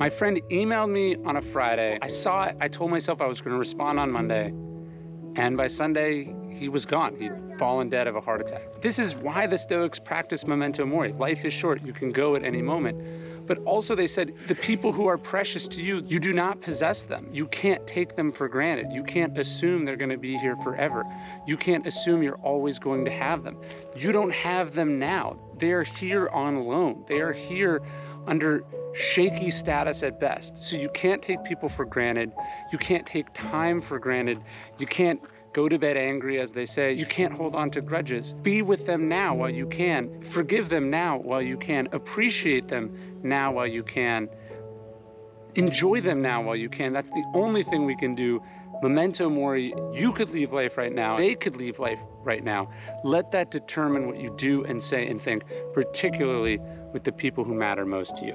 My friend emailed me on a Friday. I saw it. I told myself I was going to respond on Monday. And by Sunday, he was gone. He'd fallen dead of a heart attack. This is why the Stoics practice memento mori. Life is short. You can go at any moment. But also they said, the people who are precious to you, you do not possess them. You can't take them for granted. You can't assume they're going to be here forever. You can't assume you're always going to have them. You don't have them now. They are here on loan. They are here under shaky status at best. So you can't take people for granted. You can't take time for granted. You can't go to bed angry, as they say. You can't hold on to grudges. Be with them now while you can. Forgive them now while you can. Appreciate them now while you can. Enjoy them now while you can. That's the only thing we can do. Memento mori, you could leave life right now. They could leave life right now. Let that determine what you do and say and think, particularly with the people who matter most to you.